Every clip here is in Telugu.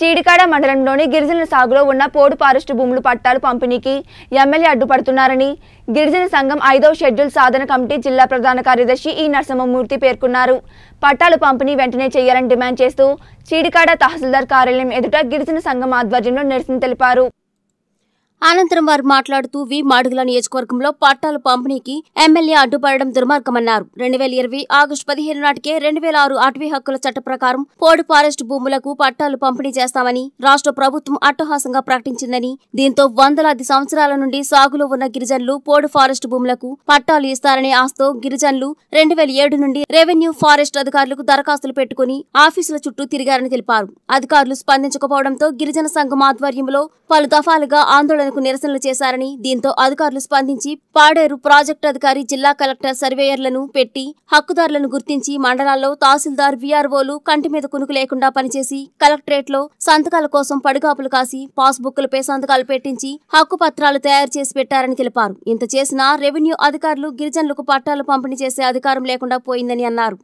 చీడికాడ మండలంలోని గిరిజన సాగులో ఉన్న పోడు ఫారెస్ట్ భూములు పట్టాలు పంపిణీకి ఎమ్మెల్యే అడ్డుపడుతున్నారని గిరిజన సంఘం 5వ షెడ్యూల్ సాధన కమిటీ జిల్లా ప్రధాన కార్యదర్శి ఈ నరసింహమూర్తి పేర్కొన్నారు. పట్టాలు పంపిణీ వెంటనే చేయాలని డిమాండ్ చేస్తూ చీడికాడ తహసీల్దార్ కార్యాలయం ఎదుట గిరిజన సంఘం ఆధ్వర్యంలో నిరసన తెలిపారు. అనంతరం వారు మాట్లాడుతూ వి మాడుగుల నియోజకవర్గంలో పట్టాల పంపిణీకి ఎమ్మెల్యే అడ్డుపడడం దుర్మార్గమన్నారు. 2020 ఆగస్టు 17 నాటికే 2006 అటవీ హక్కుల చట్ట ప్రకారం పోడు ఫారెస్ట్ భూములకు పట్టాలు పంపిణీ చేస్తామని రాష్ట్ర ప్రభుత్వం అట్టహాసంగా ప్రకటించిందని, దీంతో వందలాది సంవత్సరాల నుండి సాగులో ఉన్న గిరిజనులు పోడు ఫారెస్ట్ భూములకు పట్టాలు ఇస్తారనే ఆశతో గిరిజనులు 2007 నుండి రెవెన్యూ ఫారెస్ట్ అధికారులకు దరఖాస్తులు పెట్టుకుని ఆఫీసుల చుట్టూ తిరిగారని తెలిపారు. అధికారులు స్పందించకపోవడంతో గిరిజన సంఘం ఆధ్వర్యంలో పలు దఫాలుగా ఆందోళన నిరసనలు చేశారని, దీంతో అధికారులు స్పందించి పాడేరు ప్రాజెక్టు అధికారి, జిల్లా కలెక్టర్, సర్వేయర్లను పెట్టి హక్కుదారులను గుర్తించి మండలాల్లో తహసీల్దార్, వీఆర్ఓలు కంటి మీద కునుకు లేకుండా పనిచేసి కలెక్టరేట్లో సంతకాల కోసం పడిగాపులు కాసి పాస్బుక్లపై సంతకాలు పెట్టించి హక్కు పత్రాలు తయారు చేసి పెట్టారని తెలిపారు. ఇంత చేసినా రెవెన్యూ అధికారులు గిరిజనులకు పట్టాలు పంపిణీ చేసే అధికారం లేకుండా పోయిందని అన్నారు.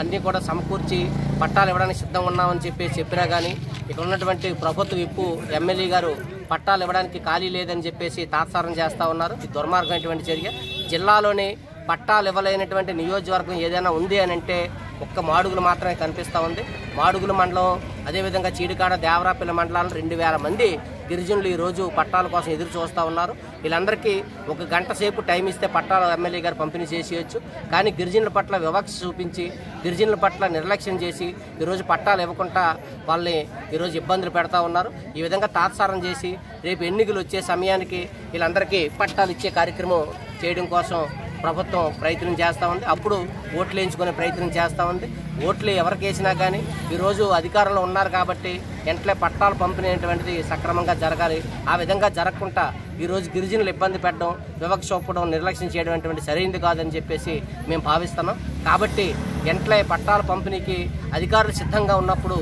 అన్నీ కూడా సమకూర్చి పట్టాలు ఇవ్వడానికి సిద్ధంగా ఉన్నామని చెప్పినా కానీ ఇక్కడ ఉన్నటువంటి ప్రభుత్వ విప్పు ఎమ్మెల్యే గారు పట్టాలు ఇవ్వడానికి ఖాళీ లేదని చెప్పేసి తాత్సారం చేస్తూ ఉన్నారు. ఈ దుర్మార్గమైనటువంటి చర్య. జిల్లాలోని పట్టాలు ఇవ్వలేనటువంటి నియోజకవర్గం ఏదైనా ఉంది అని అంటే ఒక్క మాడుగులు మాత్రమే కనిపిస్తూ ఉంది. మాడుగులు మండలం, అదేవిధంగా చీడికాడ, దేవరాపల్లి మండలాలు 2000 మంది గిరిజనులు ఈరోజు పట్టాల కోసం ఎదురు చూస్తూ ఉన్నారు. వీళ్ళందరికీ ఒక గంట సేపు టైం ఇస్తే పట్టాలు ఎమ్మెల్యే గారు పంపిణీ చేసేయచ్చు. కానీ గిరిజనుల పట్ల వివక్ష చూపించి, గిరిజనుల పట్ల నిర్లక్ష్యం చేసి ఈరోజు పట్టాలు ఇవ్వకుండా వాళ్ళని ఈరోజు ఇబ్బందులు పెడతా ఉన్నారు. ఈ విధంగా తాత్సారం చేసి రేపు ఎన్నికలు వచ్చే సమయానికి వీళ్ళందరికీ పట్టాలు ఇచ్చే కార్యక్రమం చేయడం కోసం ప్రభుత్వం ప్రయత్నం చేస్తూ ఉంది. అప్పుడు ఓట్లు వేయించుకునే ప్రయత్నం చేస్తూ ఉంది. ఓట్లు ఎవరికి వేసినా కానీ ఈరోజు అధికారంలో ఉన్నారు కాబట్టి వెంటనే పట్టాలు పంపిణీ సక్రమంగా జరగాలి. ఆ విధంగా జరగకుండా ఈరోజు గిరిజనులు ఇబ్బంది పెట్టడం, వివక్ష చూపడం, నిర్లక్ష్యం చేయడం అటువంటి సరైనది కాదని చెప్పేసి మేము భావిస్తున్నాం. కాబట్టి వెంటనే పట్టాల పంపిణీకి అధికారులు సిద్ధంగా ఉన్నప్పుడు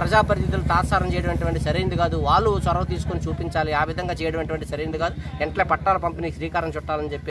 ప్రజాప్రతినిధులు తాత్సారం చేయడం సరైనది కాదు. వాళ్ళు చొరవ తీసుకొని చూపించాలి. ఆ విధంగా చేయడం సరైనది కాదు. వెంటనే పట్టాల పంపిణీకి శ్రీకారం చుట్టాలని చెప్పి